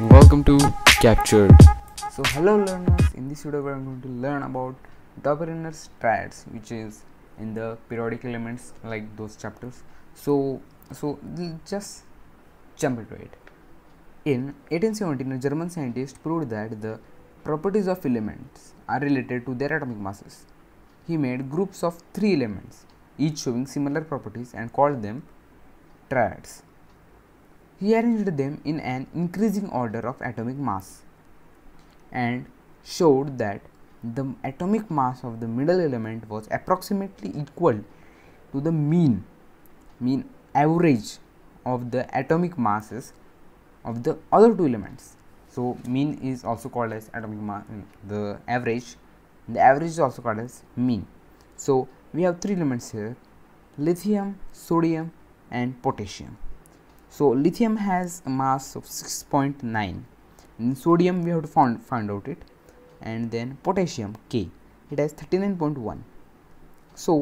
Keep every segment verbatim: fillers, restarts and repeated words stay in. Welcome to Captured. So hello learners, in this video we are going to learn about Döbereiners triads, which is in the periodic elements, like those chapters. So so just jump into it. In eighteen seventeen, a German scientist proved that the properties of elements are related to their atomic masses. He made groups of three elements, each showing similar properties, and called them triads. He arranged them in an increasing order of atomic mass and showed that the atomic mass of the middle element was approximately equal to the mean mean average of the atomic masses of the other two elements. So mean is also called as atomic mass, the average the average is also called as mean. So we have three elements here: lithium, sodium and potassium. So lithium has a mass of six point nine. In sodium we have to find find out it, and then potassium K, it has thirty-nine point one. So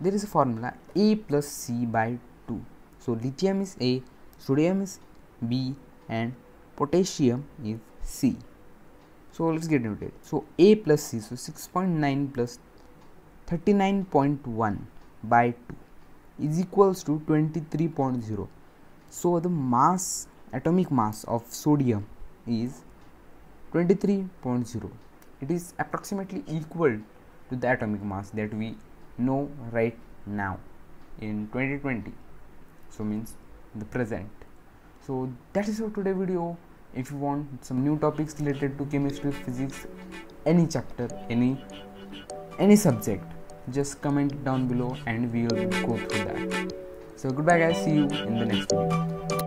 there is a formula A plus C by two. So lithium is A, sodium is B and potassium is C. So let's get into it. So A plus C, so six point nine plus thirty-nine point one by two is equals to twenty-three point zero. So the mass, atomic mass of sodium is twenty-three point zero. It is approximately equal to the atomic mass that we know right now in twenty twenty. So means the present. So that is for today video. If you want some new topics related to chemistry, physics, any chapter, any any subject, just comment down below and we will go through that. So goodbye guys, see you in the next video.